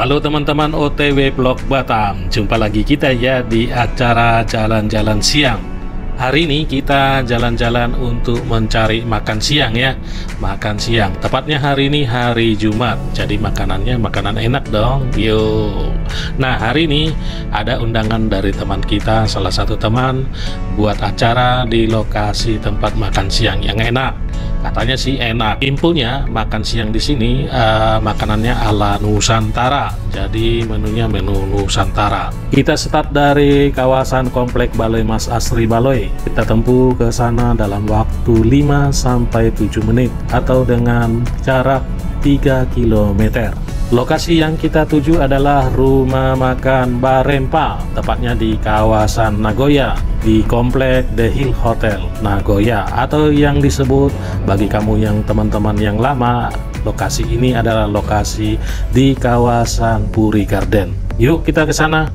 Halo teman-teman OTW Blog Batam, jumpa lagi kita ya di acara jalan-jalan siang. Hari ini kita jalan-jalan untuk mencari makan siang ya, makan siang. Tepatnya hari ini hari Jumat, jadi makanannya makanan enak dong, yuk. Nah hari ini ada undangan dari teman kita, salah satu teman buat acara di lokasi tempat makan siang yang enak. Katanya sih enak. Infonya makan siang di sini makanannya ala Nusantara. Jadi menunya menu Nusantara. Kita start dari kawasan Komplek Balai Mas Asri Baloi. Kita tempuh ke sana dalam waktu 5 sampai 7 menit atau dengan jarak 3 km. Lokasi yang kita tuju adalah rumah makan Berempah, tepatnya di kawasan Nagoya, di komplek The Hill Hotel Nagoya, atau yang disebut bagi kamu yang teman-teman yang lama, lokasi ini adalah lokasi di kawasan Puri Garden. Yuk kita ke sana.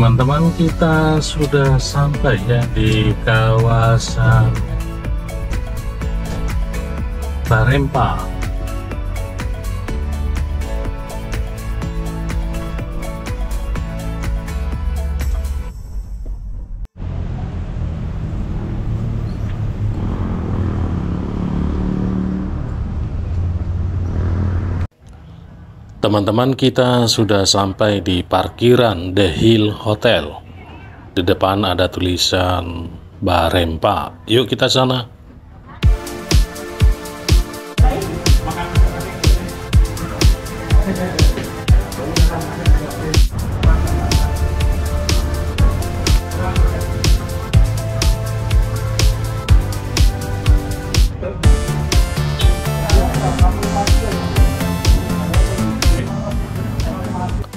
Teman-teman, kita sudah sampai ya di kawasan Berempah. Teman-teman, kita sudah sampai di parkiran The Hill Hotel. Di depan ada tulisan Berempah. Yuk kita sana.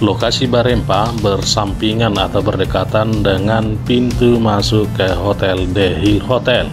Lokasi Berempah bersampingan atau berdekatan dengan pintu masuk ke Hotel The Hill Hotel.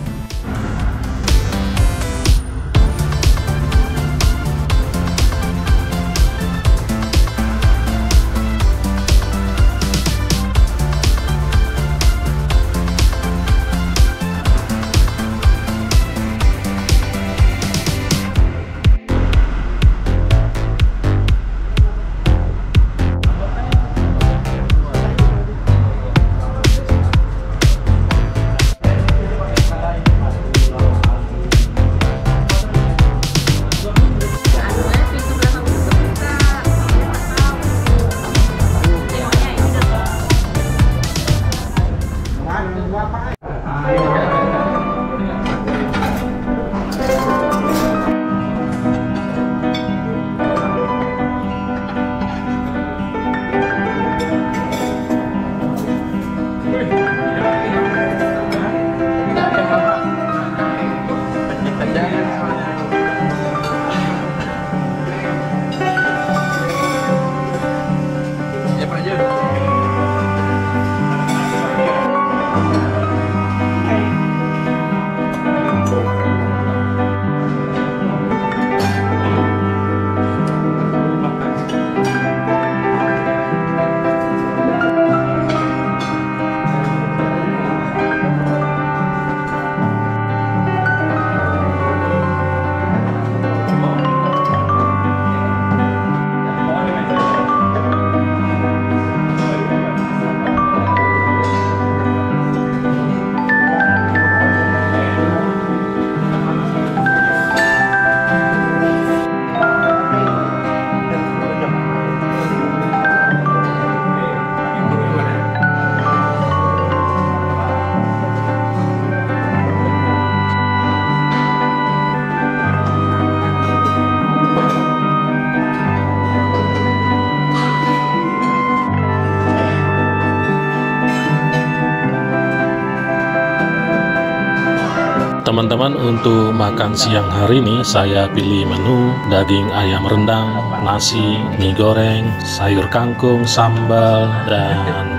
Teman-teman, untuk makan siang hari ini saya pilih menu daging ayam rendang, nasi, mie goreng, sayur kangkung, sambal, dan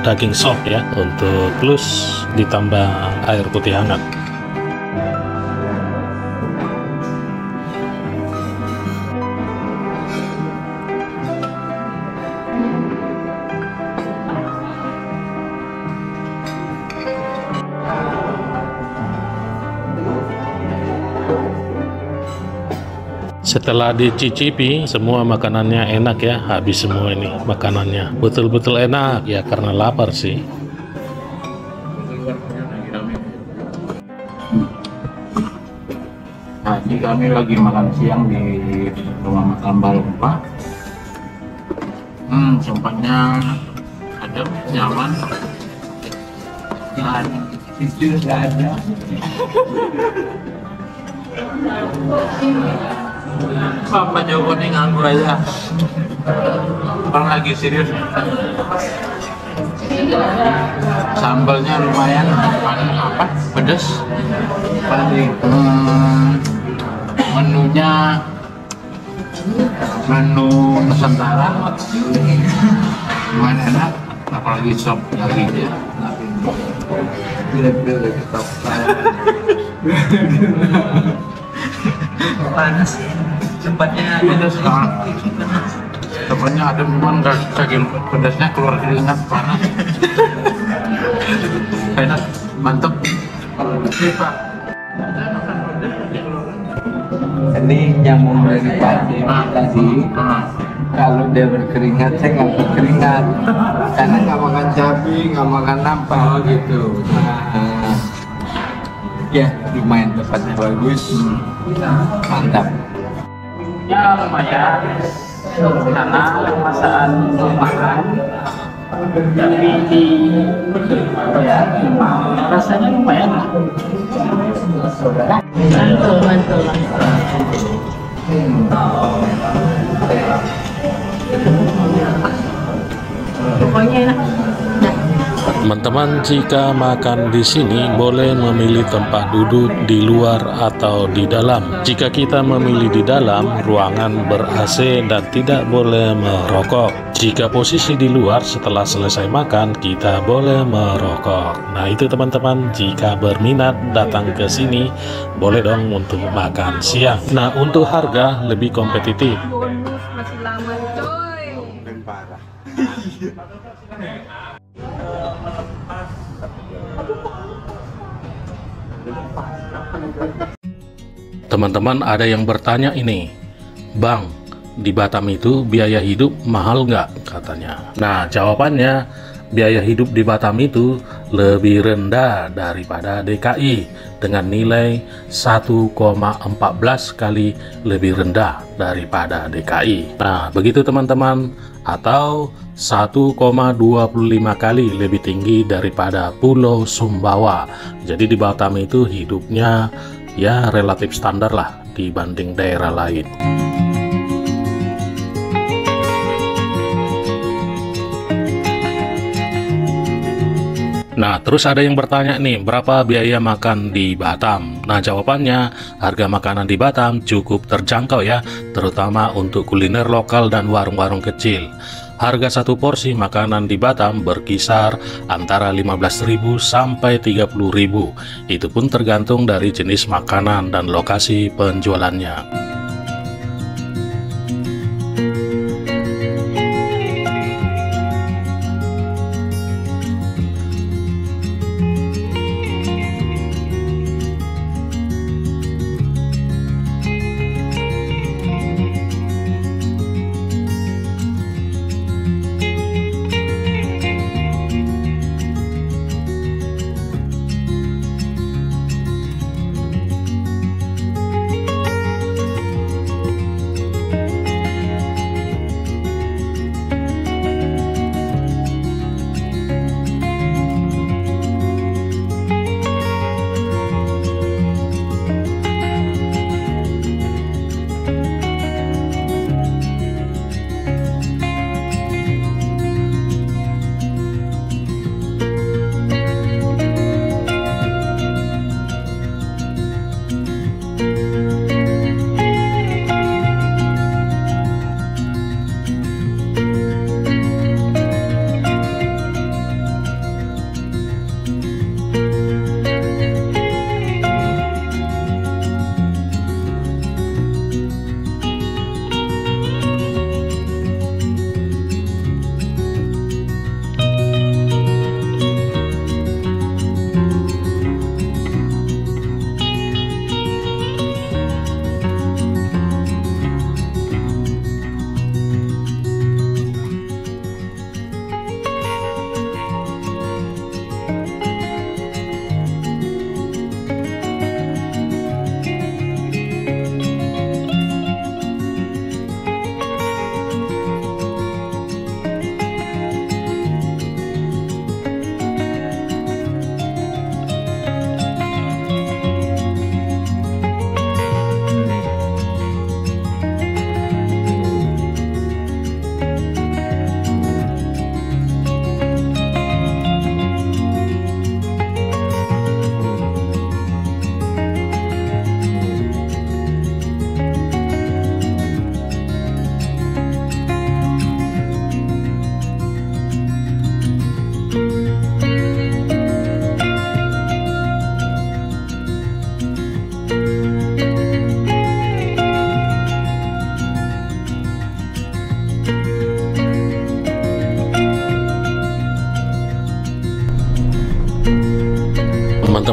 daging sop ya, untuk plus ditambah air putih hangat. Setelah dicicipi, semua makanannya enak ya, habis semua ini makanannya. Betul-betul enak ya, karena lapar sih. Tadi kami lagi makan siang di rumah makan Berempah. Tempatnya adem, nyaman. Dan itu ada. Papa jawabannya nganggur aja. Orang lagi serius. Sambalnya lumayan apa? Pedas. Menunya menu Nusantara. Lumayan enak. Apalagi sop lagi ya. Bila-bila kita panas, tempatnya pedas banget. Tempatnya ada memang nggak saking pedasnya keluar keringat, panas. Enak, mantep. Ini nyamuk dari padi tadi. Kalau dia berkeringat, saya nggak berkeringat. Karena nggak makan cabai, nggak makan napa. Oh gitu. Ya, lumayan tempatnya bagus, mantap. Ya lumayan, karena masakan rumahan, tapi di ya, rasanya lumayan lah. Mantul, mantul. Pokoknya enak. Teman-teman, jika makan di sini boleh memilih tempat duduk di luar atau di dalam. Jika kita memilih di dalam, ruangan ber-AC dan tidak boleh merokok. Jika posisi di luar setelah selesai makan, kita boleh merokok. Nah itu teman-teman, jika berminat datang ke sini, boleh dong untuk makan siang. Nah untuk harga lebih kompetitif. Masih lama coy. Parah. Teman-teman, ada yang bertanya ini, Bang, di Batam itu biaya hidup mahal nggak katanya. Nah jawabannya, biaya hidup di Batam itu lebih rendah daripada DKI dengan nilai 1,14 kali lebih rendah daripada DKI. Nah begitu teman-teman, atau 1,25 kali lebih tinggi daripada Pulau Sumbawa. Jadi di Batam itu hidupnya ya relatif standar lah dibanding daerah lain. Nah terus ada yang bertanya nih, berapa biaya makan di Batam? Nah jawabannya, harga makanan di Batam cukup terjangkau ya, terutama untuk kuliner lokal dan warung-warung kecil. Harga satu porsi makanan di Batam berkisar antara 15.000 sampai 30.000. Itu pun tergantung dari jenis makanan dan lokasi penjualannya.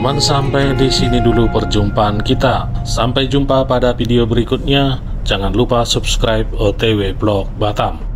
teman-teman, sampai di sini dulu perjumpaan kita. Sampai jumpa pada video berikutnya. Jangan lupa subscribe OTW Blog Batam.